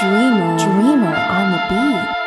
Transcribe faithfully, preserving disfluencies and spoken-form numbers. Dreamer, Dreamer on the beat.